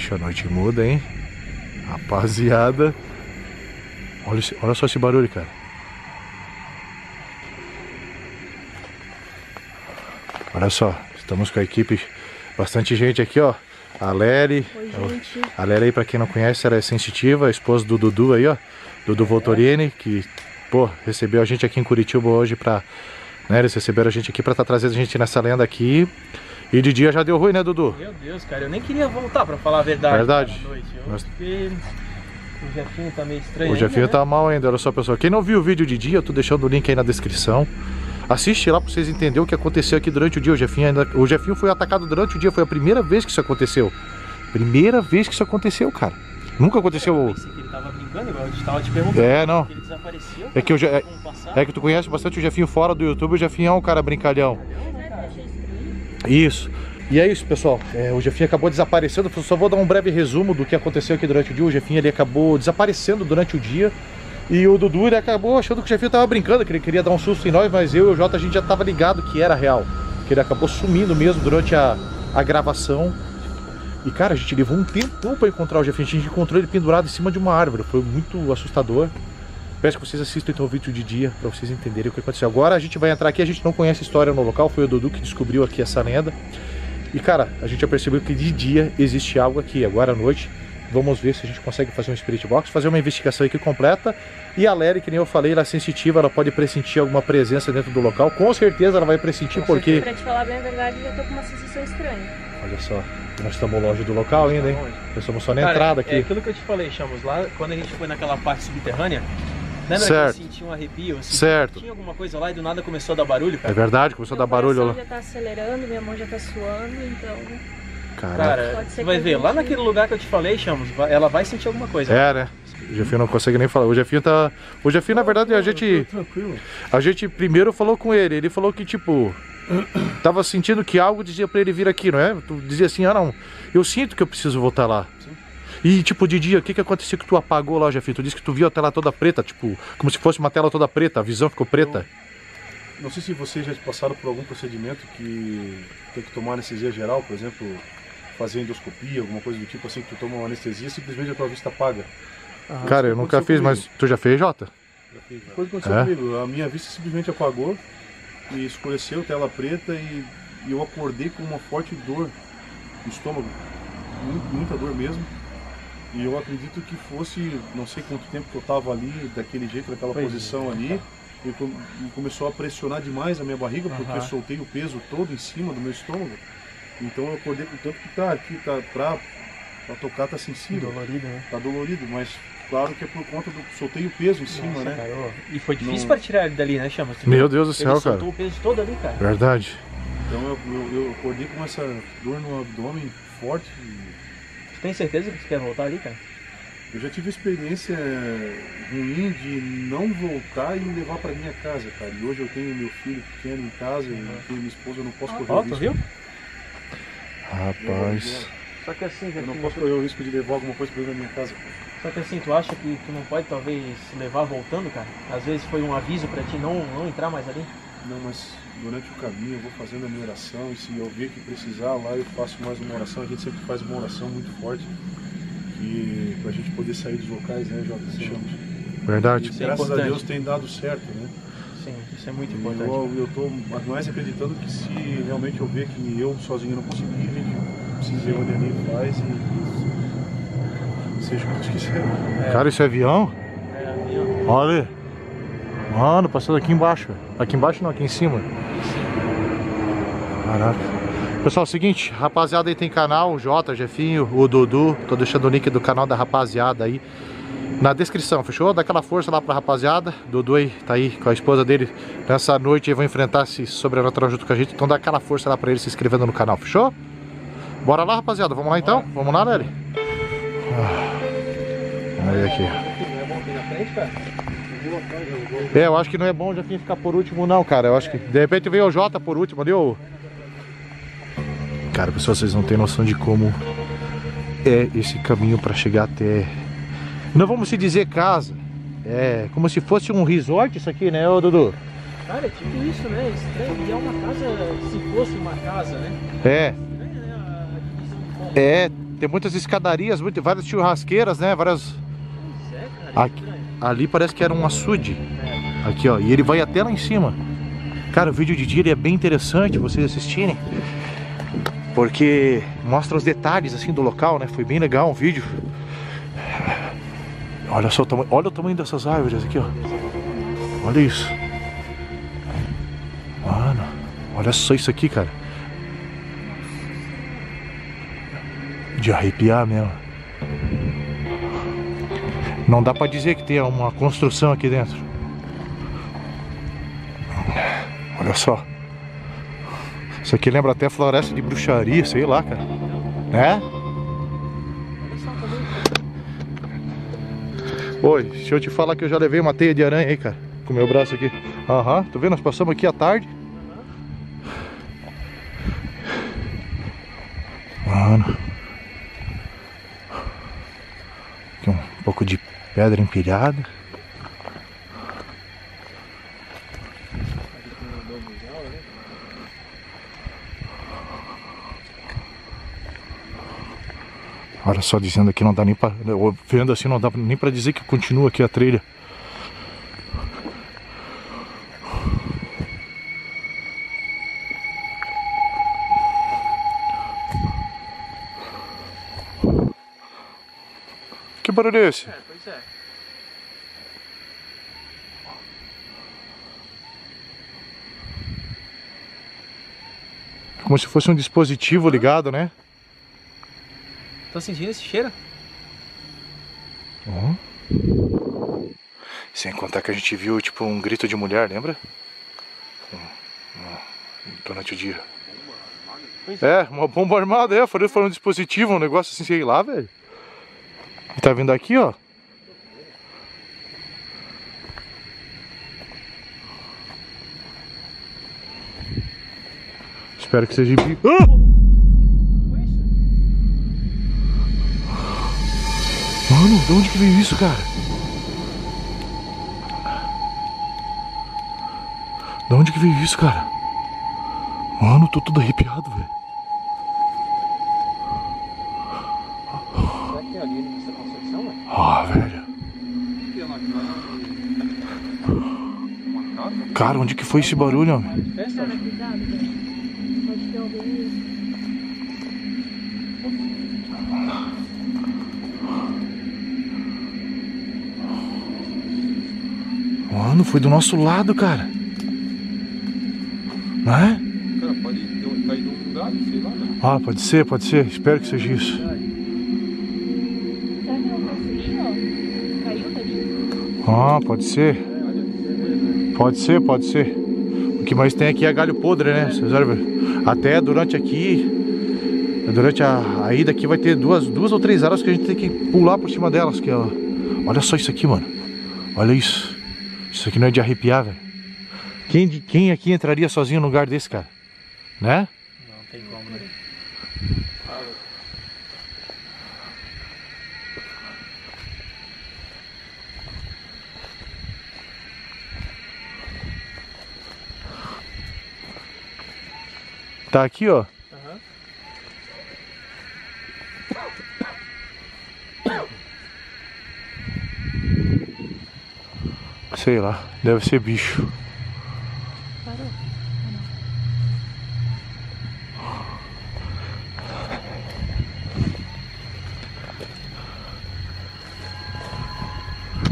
Ixi, a noite muda, hein? Rapaziada. Olha só esse barulho, cara. Olha só, estamos com a equipe, bastante gente aqui, ó. A Leri. Oi, a Leri aí, pra quem não conhece, ela é sensitiva, a esposa do Dudu aí, ó. Dudu Voltolini, que, pô, recebeu a gente aqui em Curitiba hoje pra... Né, eles receberam a gente aqui pra estar trazendo a gente nessa lenda aqui. E de dia já deu ruim, né, Dudu? Meu Deus, cara, eu nem queria voltar pra falar a verdade. Verdade. Cara, à noite. Porque o Jefinho tá meio estranho. O Jefinho tá mal ainda, olha só, pessoal. Quem não viu o vídeo de dia, eu tô deixando o link aí na descrição. Assiste lá pra vocês entenderem o que aconteceu aqui durante o dia. O Jefinho foi atacado durante o dia, foi a primeira vez que isso aconteceu. Primeira vez que isso aconteceu, cara. Nunca aconteceu. Eu pensei que ele tava brincando, igual a gente tava te perguntando. É, não. Ele desapareceu, é que, tu conhece bastante o Jefinho fora do YouTube, o Jefinho é um cara brincalhão. Isso. E é isso, pessoal. É, o Jefinho acabou desaparecendo. Eu só vou dar um breve resumo do que aconteceu aqui durante o dia. O Jefinho ele acabou desaparecendo durante o dia. E o Dudu ele acabou achando que o Jefinho tava brincando, que ele queria dar um susto em nós, mas eu e o Jota a gente já tava ligado que era real. Que ele acabou sumindo mesmo durante a gravação. E cara, a gente levou um tempão pra encontrar o Jefinho. A gente encontrou ele pendurado em cima de uma árvore. Foi muito assustador. Peço que vocês assistam então o vídeo de dia pra vocês entenderem o que aconteceu. Agora a gente vai entrar aqui, a gente não conhece a história no local. Foi o Dudu que descobriu aqui essa lenda. E cara, a gente já percebeu que de dia existe algo aqui. Agora à noite... Vamos ver se a gente consegue fazer um Spirit Box, fazer uma investigação aqui completa. E a Leri, que nem eu falei, ela é sensitiva, ela pode pressentir alguma presença dentro do local. Com certeza ela vai pressentir, porque... Pra te falar bem a verdade, eu já tô com uma sensação estranha. Olha só, nós estamos longe do local ainda, hein? Nós estamos só na entrada aqui. É aquilo que eu te falei, estamos lá, quando a gente foi naquela parte subterrânea... Lembra certo. Que eu senti um arrepio? Assim, certo. Tinha alguma coisa lá e do nada começou a dar barulho, cara. É verdade, começou a dar barulho lá. Minha mão já tá acelerando, minha mão já tá suando, então... Cara, você vai ver, lá naquele lugar que eu te falei, Chamos, ela vai sentir alguma coisa. É, né? O Jefinho não consegue nem falar. O Jefinho tá... O Jefinho, na verdade, a gente primeiro falou com ele. Ele falou que, tipo, tava sentindo que algo dizia pra ele vir aqui, não é? Tu dizia assim, ah, não, eu sinto que eu preciso voltar lá. Sim. E, tipo, de dia, o que que aconteceu que tu apagou lá, Jefinho? Tu disse que tu viu a tela toda preta, tipo, como se fosse uma tela toda preta, a visão ficou preta. Não sei se vocês já passaram por algum procedimento que tem que tomar anestesia geral, por exemplo, fazer endoscopia, alguma coisa do tipo assim, que tu toma uma anestesia, simplesmente a tua vista apaga. Ah, cara, eu nunca fiz, mas tu já fez, Jota? Já fiz, já. Coisa aconteceu comigo, a minha vista simplesmente apagou e escureceu, tela preta, e eu acordei com uma forte dor no estômago, muita dor mesmo. E eu acredito que fosse, não sei quanto tempo que eu tava ali, daquele jeito, naquela posição ali. E começou a pressionar demais a minha barriga, porque eu soltei o peso todo em cima do meu estômago. Então eu acordei com tanto que tá aqui, tá pra tocar, tá sensível. Dolorido, né? Tá dolorido, mas claro que é por conta do... Soltei o peso em cima. Nossa, né? Cara, e foi difícil para tirar ele dali, né, Chama? Meu Deus do céu, cara. Ele soltou o peso todo ali, cara. Verdade. Então eu acordei com essa dor no abdômen forte. Tu tem certeza que tu quer voltar ali, cara? Eu já tive experiência ruim de não voltar e levar pra minha casa, cara. E hoje eu tenho meu filho pequeno em casa, eu tenho minha esposa, eu não posso correr o risco. Viu? Rapaz. Só que assim, eu não posso correr o risco de levar alguma coisa pra minha casa. Só que assim, tu acha que tu não pode talvez se levar voltando, cara? Às vezes foi um aviso pra ti não entrar mais ali? Não, mas durante o caminho eu vou fazendo a minha oração, e se eu ver que precisar lá eu faço mais uma oração. A gente sempre faz uma oração muito forte. E pra gente poder sair dos locais, né, Jota? Verdade. E, graças a Deus tem dado certo, né? Sim, isso é muito importante. Eu tô mais acreditando que se realmente eu ver que eu sozinho não consegui, a gente precisa ver onde ele faz e seja o que Deus quiser. É. Cara, isso é avião? É avião. Olha! Mano, passando aqui embaixo. Aqui embaixo não, aqui em cima. Caraca. Pessoal, é o seguinte, rapaziada aí tem canal, o Jota, o Jefinho, o Dudu, tô deixando o link do canal da rapaziada aí na descrição, fechou? Dá aquela força lá pra rapaziada, Dudu aí, tá aí com a esposa dele, nessa noite aí vão enfrentar esse sobrenatural junto com a gente, então dá aquela força lá pra ele se inscrevendo no canal, fechou? Bora lá, rapaziada, vamos lá então? Vamos lá, Leri? Aí aqui. Não é bom aqui na frente, cara? É, eu acho que não é bom o Jefinho ficar por último não, cara, eu acho que de repente veio o Jota por último, deu... Cara, pessoal, vocês não têm noção de como é esse caminho para chegar até... Não vamos se dizer casa. É como se fosse um resort isso aqui, né, ô Dudu? Cara, é tipo isso, né? Estranho. É uma casa, se fosse uma casa, né? É. É, Tem muitas escadarias, várias churrasqueiras, né? Várias... Aqui, ali parece que era um açude. Aqui, ó. E ele vai até lá em cima. Cara, o vídeo de dia é bem interessante vocês assistirem, porque mostra os detalhes assim do local, né? Foi bem legal o vídeo. Olha só o tamanho. Olha o tamanho dessas árvores aqui, ó. Olha isso. Mano, olha só isso aqui, cara. De arrepiar mesmo. Não dá pra dizer que tem uma construção aqui dentro. Olha só. Isso aqui lembra até floresta de bruxaria, sei lá, cara. Né? Oi, deixa eu te falar que eu já levei uma teia de aranha aí, cara. Com o meu braço aqui. Aham, uhum, tá vendo? Nós passamos aqui à tarde. Mano. Aqui um pouco de pedra empilhada. Olha só, dizendo aqui não dá nem pra... Vendo assim não dá nem pra dizer que continua aqui a trilha. Que barulho é esse? É, pois é. Como se fosse um dispositivo ligado, né? Tá sentindo esse cheiro? Uhum. Sem contar que a gente viu tipo um grito de mulher, lembra? Durante o dia. É, uma bomba armada, é. Foi um dispositivo, um negócio assim, sei lá, velho. E tá vindo aqui, ó. Espero que seja... Ah! Mano, de onde que veio isso, cara? De onde que veio isso, cara? Mano, tô todo arrepiado, velho. Será que tem alguém nessa construção, velho? Ah, velho. Cara, onde que foi esse barulho, homem? Pode ter alguém. Mano, foi do nosso lado, cara. Não é? Cara, pode cair de um lugar, sei lá, né? Ah, pode ser, pode ser. Espero que seja isso. Será que não conseguiu? Caiu daqui? Ah, pode ser. Pode ser, pode ser. O que mais tem aqui é galho podre, né? Vocês olham, até durante aqui, durante a ida aqui vai ter duas ou três áreas que a gente tem que pular por cima delas. Que, ó, olha só isso aqui, mano. Olha isso. Isso aqui não é de arrepiar, velho. Quem aqui entraria sozinho num lugar desse, cara? Né? Não tem como, né? Tá aqui, ó. Uhum. Sei lá, deve ser bicho. Parou.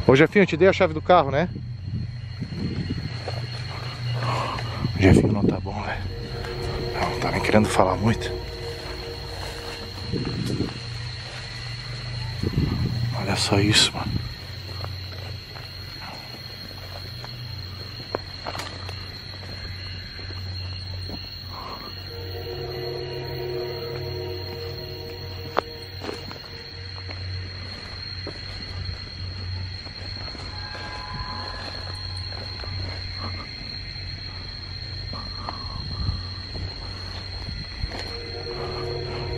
Ô Jefinho, eu te dei a chave do carro, né? O Jefinho não tá bom, velho. Não tá nem querendo falar muito. Olha só isso, mano.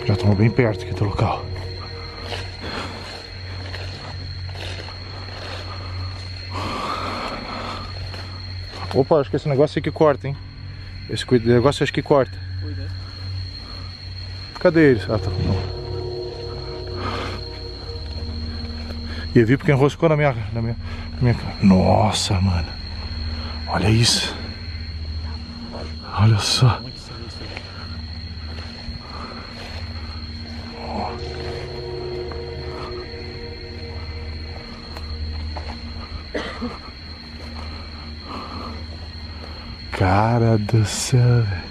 Já estamos bem perto aqui do local. Opa, acho que esse negócio aqui corta, hein? Esse negócio acho que corta. Cadê eles? Ah, tá. E eu vi porque enroscou na minha cara. Nossa, mano. Olha isso. Olha só. Cara do céu, velho.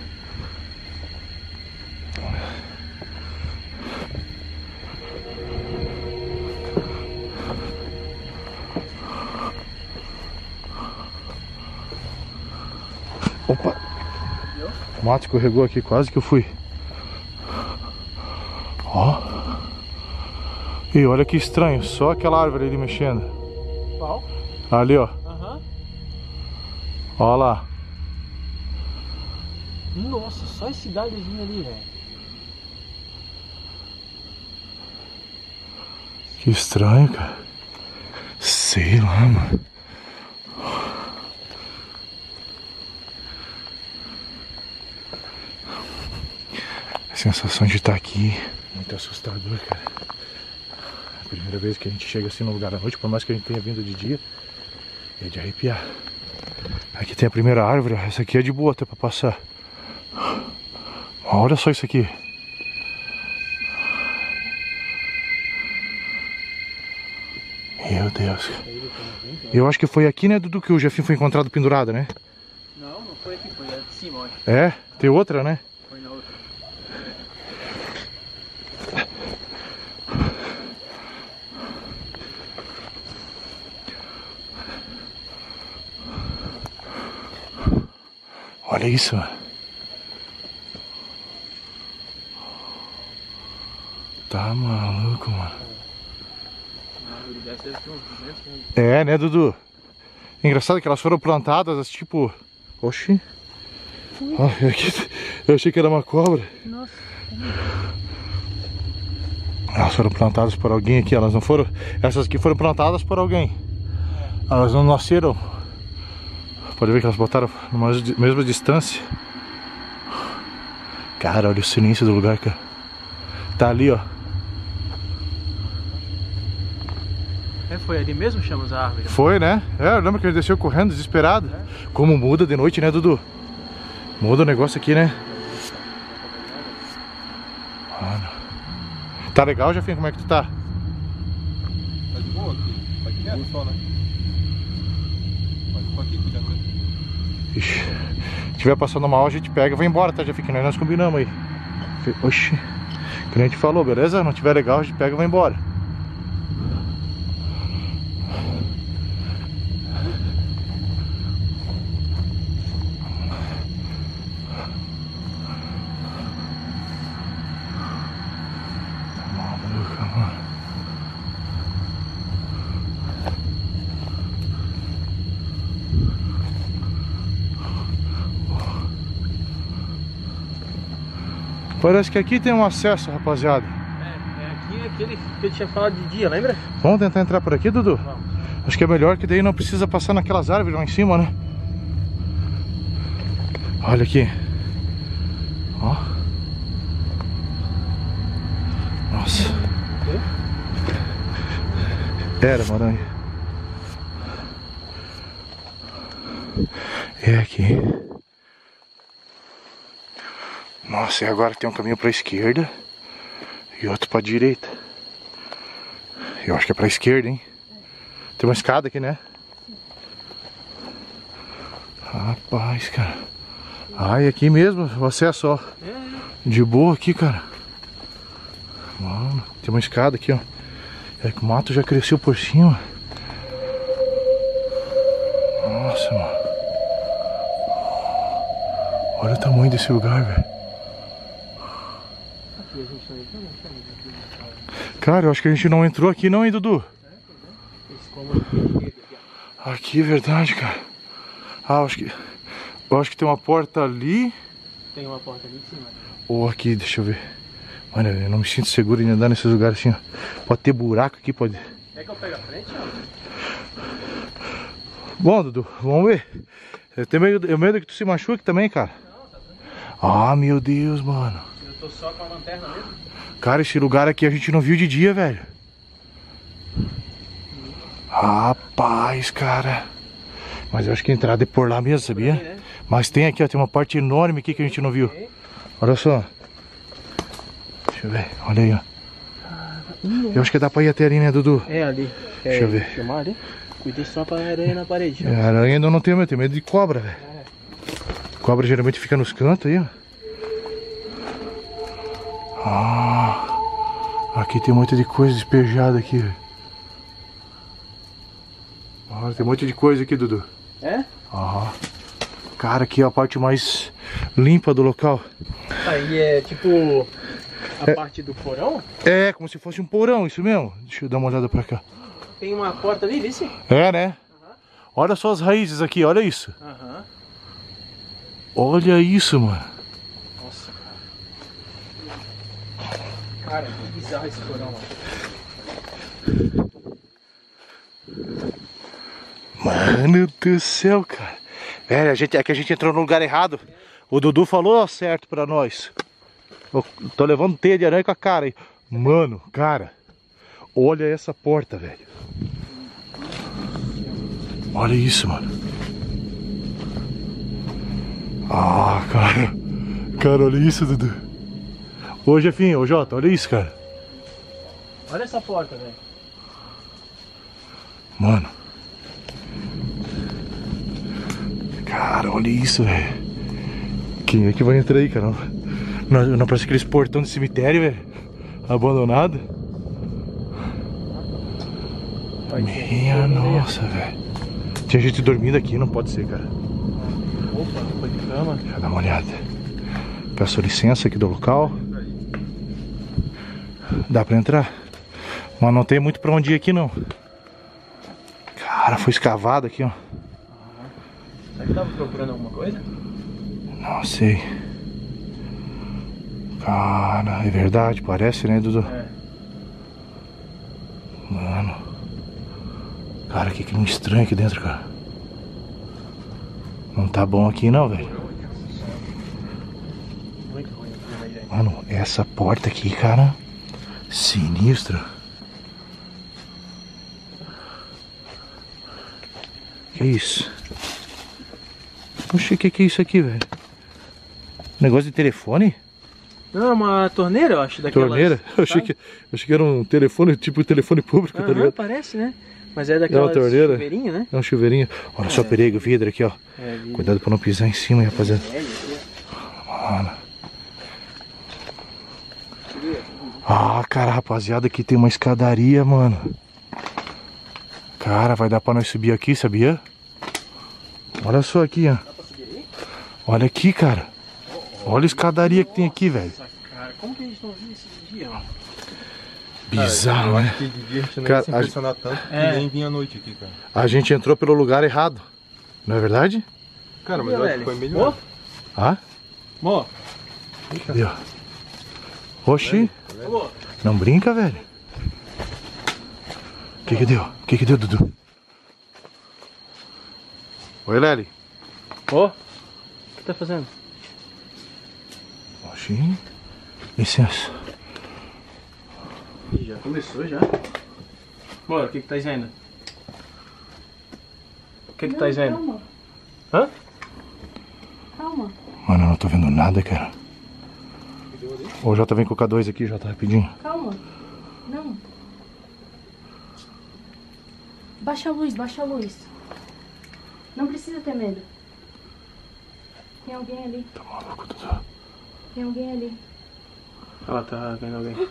Opa! O mato escorregou aqui, quase que eu fui. Ó. E olha que estranho, só aquela árvore ali mexendo. Qual? Ali, ó. Aham. Ó lá. Nossa, só esse galhozinho ali, velho. Que estranho, cara. Sei lá, mano. A sensação de estar aqui é muito assustador, cara. É a primeira vez que a gente chega assim num lugar à noite, por mais que a gente tenha vindo de dia, é de arrepiar. Aqui tem a primeira árvore, essa aqui é de boa até pra passar. Olha só isso aqui. Meu Deus. Eu acho que foi aqui, né, Dudu, que o Jefinho foi encontrado pendurado, né? Não, não foi aqui, foi lá de cima, olha. É? Tem outra, né? Foi na outra. Olha isso, mano. Tá maluco, mano. É, né, Dudu? Engraçado que elas foram plantadas, tipo... Oxi. Eu achei que era uma cobra. Nossa. Elas foram plantadas por alguém aqui, elas não foram... Essas aqui foram plantadas por alguém. Elas não nasceram. Pode ver que elas botaram numa mesma distância. Cara, olha o silêncio do lugar, cara. Tá ali, ó. É, foi ali mesmo que chamamos a árvore? Foi, né? É, eu lembro que ele desceu correndo, desesperado. É. Como muda de noite, né, Dudu? Muda o negócio aqui, né? Mano. Tá legal, Jefinho? Como é que tu tá? Tá de boa aqui. Tá quieto só, né? Mas eu tô aqui cuidando. Ixi. Se tiver passando mal, a gente pega e vai embora, tá, Jefinho? Nós combinamos aí. Oxi. O cliente falou, beleza? Não tiver legal, a gente pega e vai embora. Parece que aqui tem um acesso, rapaziada. É, aqui é aquele que eu tinha falado de dia, lembra? Vamos tentar entrar por aqui, Dudu? Vamos. Acho que é melhor, que daí não precisa passar naquelas árvores lá em cima, né? Olha aqui. Ó. Nossa. Era uma aranha. É aqui. Nossa, e agora tem um caminho pra esquerda e outro pra direita. Eu acho que é pra esquerda, hein? Tem uma escada aqui, né? Rapaz, cara. Ai, aqui mesmo o acesso, ó. De boa aqui, cara. Mano, tem uma escada aqui, ó. É que o mato já cresceu por cima. Nossa, mano. Olha o tamanho desse lugar, velho. Cara, eu acho que a gente não entrou aqui não, hein, Dudu? Aqui, é verdade, cara. Ah, eu acho que tem uma porta ali. Tem uma porta ali em cima. Ou aqui, deixa eu ver. Mano, eu não me sinto seguro em andar nesses lugares assim, ó. Pode ter buraco aqui, pode... Quer que eu pegue a frente, ó? Bom, Dudu, vamos ver. Eu tenho medo que tu se machuque também, cara. Não, tá tranquilo. Ah, meu Deus, mano. Eu tô só com a lanterna mesmo? Cara, esse lugar aqui a gente não viu de dia, velho. Rapaz, cara. Mas eu acho que a entrada é por lá mesmo, sabia? Aí, né? Mas tem aqui, ó, tem uma parte enorme aqui que a gente não viu. Olha só. Deixa eu ver, olha aí, ó. Eu acho que dá pra ir até ali, né, Dudu? É, ali. Quer deixa eu ver. Filmar ali? Cuidei só pra aranha na parede. É, aranha ainda não tenho medo, tenho medo de cobra, velho. É. Cobra geralmente fica nos cantos aí, ó. Ah, aqui tem um monte de coisa despejada aqui, velho. Tem um monte de coisa aqui, Dudu. É? Aham. Cara, aqui é a parte mais limpa do local. Aí é tipo a parte do porão? É, como se fosse um porão, isso mesmo. Deixa eu dar uma olhada pra cá. Tem uma porta ali, vice? É, né? Uhum. Olha só as raízes aqui, olha isso. Uhum. Olha isso, mano. Nossa, cara. Cara, que bizarro esse porão, mano. Mano do céu, cara. Velho, é que a gente entrou no lugar errado. O Dudu falou certo pra nós. Eu tô levando teia de aranha com a cara aí. Mano, cara, olha essa porta, velho. Olha isso, mano. Ah, cara. Cara, olha isso, Dudu. Ô, Jefinho, ô, Jota, olha isso, cara. Olha essa porta, velho. Mano. Cara, olha isso, velho. Quem é que vai entrar aí, cara? Não parece aqueles portão de cemitério, velho. Abandonado. Minha nossa, velho. Tinha gente dormindo aqui, não pode ser, cara. Opa, foi de cama. Deixa eu dar uma olhada. Peço licença aqui do local. Dá pra entrar? Mas não tem muito pra onde ir aqui, não. Cara, foi escavado aqui, ó. Será que tava procurando alguma coisa? Não sei. Cara, é verdade, parece, né, Dudu? É. Mano. Cara, que clima estranho aqui dentro, cara. Não tá bom aqui não, velho. Muito ruim o clima, gente. Mano, essa porta aqui, cara, sinistra. Que isso? Poxa, o que é isso aqui, velho? Negócio de telefone? Não, uma torneira, eu acho. Daquelas... Torneira? Eu achei que era um telefone, tipo telefone público, tá ligado? Parece, né? Mas é daquelas chuveirinho, né? É um chuveirinho. Olha só, perigo, vidro aqui, ó. É, vidro. Cuidado pra não pisar em cima, rapaziada. Mano. Ah, cara, rapaziada, aqui tem uma escadaria, mano. Cara, vai dar pra nós subir aqui, sabia? Olha só aqui, ó. Olha aqui, cara. Olha a escadaria que tem aqui, velho. Cara, como que a gente não viu isso de dia, mano? Bizarro, né? Que de dia a gente não ia se impressionar tanto que nem vinha à noite aqui, cara. A gente entrou pelo lugar errado, não é verdade? Cara, mas eu acho que foi melhor. Ah? Mó. Cadê, ó? Oxi. Não brinca, velho. Que deu? Que deu, Dudu? Oi, Leri. Ó. O que tá fazendo? Oxi. Licença. Ih, já começou já. Bora, o que tá dizendo? O que tá dizendo? Calma. Hã? Calma. Mano, eu não tô vendo nada, cara. Ô, Jota, vem com o K2 aqui, Jota, rapidinho. Calma. Não. Baixa a luz, baixa a luz. Não precisa ter medo. Tem alguém ali. Tá maluco, Dudu? Tem alguém ali. Ela tá vendo alguém.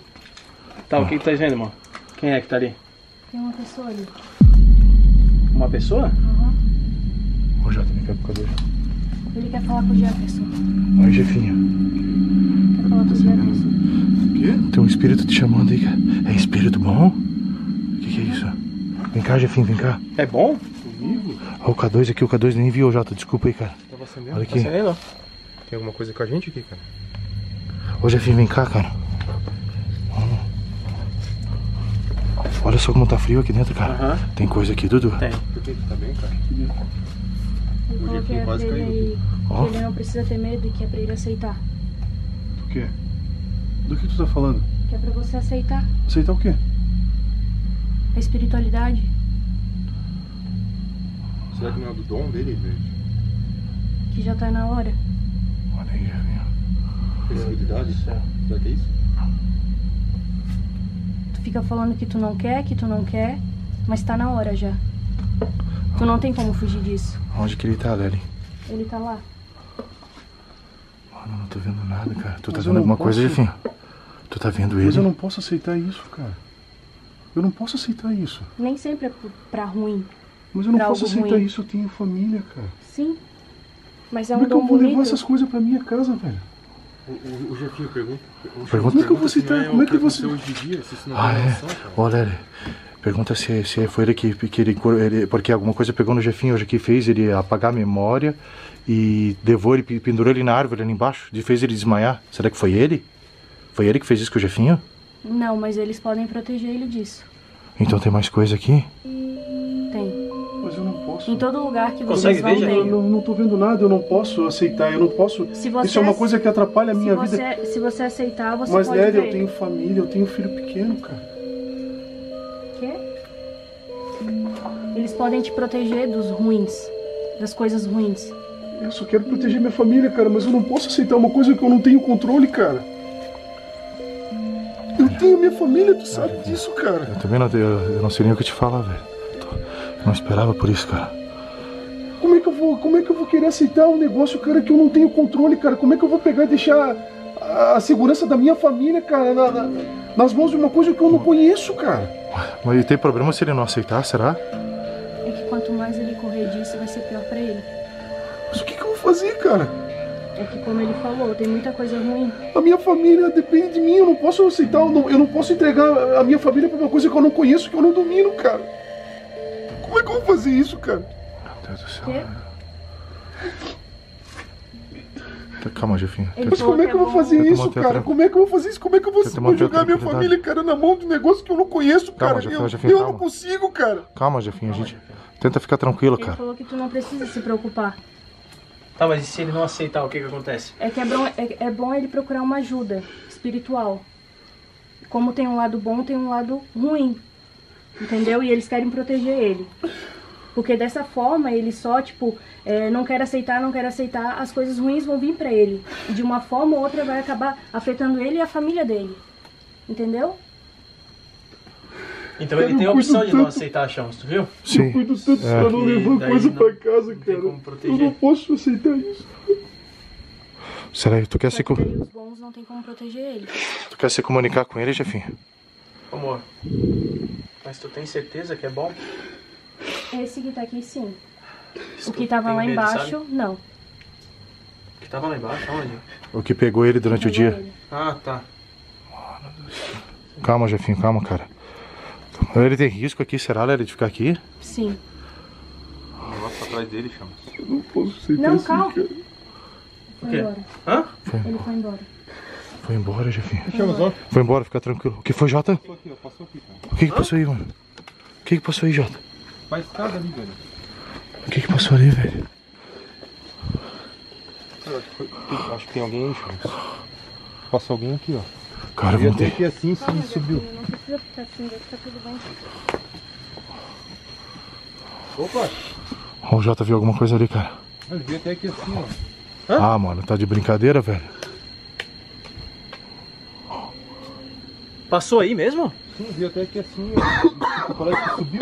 Tá, o que tá vendo, mano? Quem é que tá ali? Tem uma pessoa ali. Uma pessoa? Aham. O Jota me quer pro cabelo. Ele quer falar com o Jefferson. Oi, Jefinho. Quer falar com o Jefferson. O quê? Tem um espírito te chamando aí, cara. É espírito bom? O que é isso? Vem cá, Jefinho, vem cá. É bom? Vivo. Olha o K2 aqui, o K2 nem viu, Jota. Desculpa aí, cara. Tava acendendo. Olha aqui. Tá. Tem alguma coisa com a gente aqui, cara? Ô, Jefinho, vem cá, cara. Olha só como tá frio aqui dentro, cara. Uh-huh. Tem coisa aqui, Dudu? Tem. Por que tá bem, cara? Eu coloquei a telha aí. Que ele não precisa ter medo e que é pra ele aceitar. Do quê? Do que tu tá falando? Que é pra você aceitar. Aceitar o quê? A espiritualidade. Será que não é do dom dele, gente? Que já tá na hora. Olha aí, Jefinho. Será que é isso? Tu fica falando que tu não quer, mas tá na hora já. Tu não tem como fugir disso. Onde que ele tá, Leri? Ele tá lá. Mano, não tô vendo nada, cara. Tu tá vendo alguma coisa, Jefinho? Tu tá vendo ele? Mas eu não posso aceitar isso, cara. Eu não posso aceitar isso. Nem sempre é pra ruim. Mas eu não posso aceitar isso, eu tenho família, cara. Sim, mas é um dom bonito. Como é que eu vou levar essas coisas pra minha casa, velho? O Jefinho pergunta. Como é que eu vou citar? Como é que você... Hoje em dia, se isso não é relação, cara. Ó, Leri, pergunta se foi ele que ele... Porque alguma coisa pegou no Jefinho hoje que fez ele apagar a memória e levou ele, pendurou ele na árvore ali embaixo e fez ele desmaiar. Será que foi ele? Foi ele que fez isso com o Jefinho? Não, mas eles podem proteger ele disso. Então tem mais coisa aqui? Tem. Mas eu não posso. Em todo lugar que vocês vão tem. Eu não tô vendo nada, eu não posso aceitar, eu não posso... Isso é uma coisa que atrapalha a minha vida. Se você aceitar, você pode ver. Mas, Leri, eu tenho família, eu tenho filho pequeno, cara. Quê? Eles podem te proteger dos ruins, das coisas ruins. Eu só quero proteger minha família, cara, mas eu não posso aceitar uma coisa que eu não tenho controle, cara. Eu tenho minha família, tu sabe disso, cara. Eu também não tenho, eu não sei nem o que te falar, velho. Eu não esperava por isso, cara. Como é que eu vou querer aceitar um negócio, cara, que eu não tenho controle, cara? Como é que eu vou pegar e deixar a segurança da minha família, cara, nas mãos de uma coisa que eu não conheço, cara? Mas tem problema se ele não aceitar, será? É que quanto mais ele correr disso, vai ser pior pra ele. Mas o que eu vou fazer, cara? É que, como ele falou, tem muita coisa ruim. A minha família depende de mim, eu não posso aceitar, eu não posso entregar a minha família pra uma coisa que eu não conheço, que eu não domino, cara. Como é que eu vou fazer isso, cara? Meu Deus do céu. Tá, calma, Jefinho. Mas como é que eu vou fazer isso, cara? Como é que eu vou fazer isso? Como é que eu vou jogar minha família, cara, na mão de um negócio que eu não conheço, cara? Eu não consigo, cara. Calma, Jefinho, a gente tenta ficar tranquilo, cara. Ele falou que tu não precisa se preocupar. Tá, mas e se ele não aceitar, o que acontece? É que é bom ele procurar uma ajuda espiritual. Como tem um lado bom, tem um lado ruim. Entendeu? E eles querem proteger ele. Porque dessa forma ele só, tipo, não quer aceitar, as coisas ruins vão vir pra ele. E de uma forma ou outra vai acabar afetando ele e a família dele. Entendeu? Então ele tem a opção de não aceitar a chance, tu viu? Sim. Eu cuido tanto pra não levar coisa pra casa, cara. Eu não posso aceitar isso. Será que tu quer se comunicar? Os bons não tem como proteger ele. Tu quer se comunicar com ele, Jefinho? Amor. Mas tu tem certeza que é bom? Esse que tá aqui, sim. O que tava lá embaixo, não. O que tava lá embaixo, onde? O que pegou ele durante o dia. Ah, tá. Calma, Jefinho, calma, cara. Ele tem risco aqui, será, Leri, de ficar aqui? Sim. O negócio atrás dele, chama. Eu não posso aceitar isso. Não, calma. Foi embora. Hã? Ele foi embora. Foi embora, Jefinho. Foi embora, fica tranquilo. O que foi, Jota? O que passou aí, mano? O que passou aí, Jota? Vai escada ali, velho. O que passou ali, velho? Acho que tem alguém aí, Charles. Passou alguém aqui, ó. Cara, eu voltei. Aqui assim, sim, subiu. Não precisa ficar assim, vai ficar tudo bem. Opa! Ó, o Jota viu alguma coisa ali, cara. Ele veio até aqui assim, ó. Ah, mano, tá de brincadeira, velho. Passou aí mesmo? Sim, viu até que assim, parece que subiu.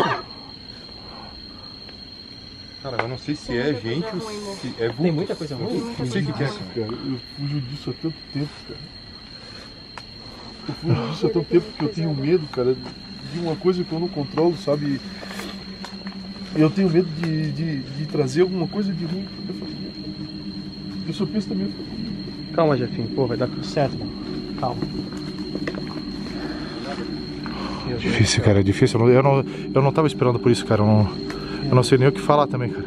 Cara, eu não sei se é gente ou se é vulto. Tem muita coisa ruim. Não sei o que é isso, cara. Eu fujo disso há tanto tempo, cara. Eu fujo disso há tanto tempo que eu tenho medo, cara, de uma coisa que eu não controlo, sabe? Eu tenho medo de trazer alguma coisa de ruim pra minha família. Eu só penso também. Calma, Jefinho. Pô, vai dar tudo certo, mano. Calma. Difícil, cara, é difícil. Eu não tava esperando por isso, cara. Eu não sei nem o que falar também, cara.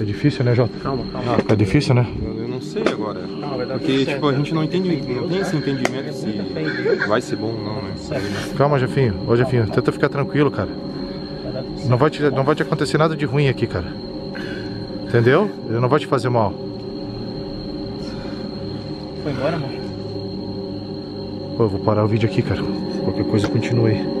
É difícil, né, Jota? Calma, calma. É difícil, né? Eu não sei agora. Porque, tipo, a gente não entende, não tem esse entendimento se vai ser bom ou não, né? Calma, Jefinho. Ô, Jefinho, tenta ficar tranquilo, cara. Não vai te acontecer nada de ruim aqui, cara. Entendeu? Ele não vai te fazer mal. Foi embora, amor? Pô, eu vou parar o vídeo aqui, cara. Qualquer coisa continue aí.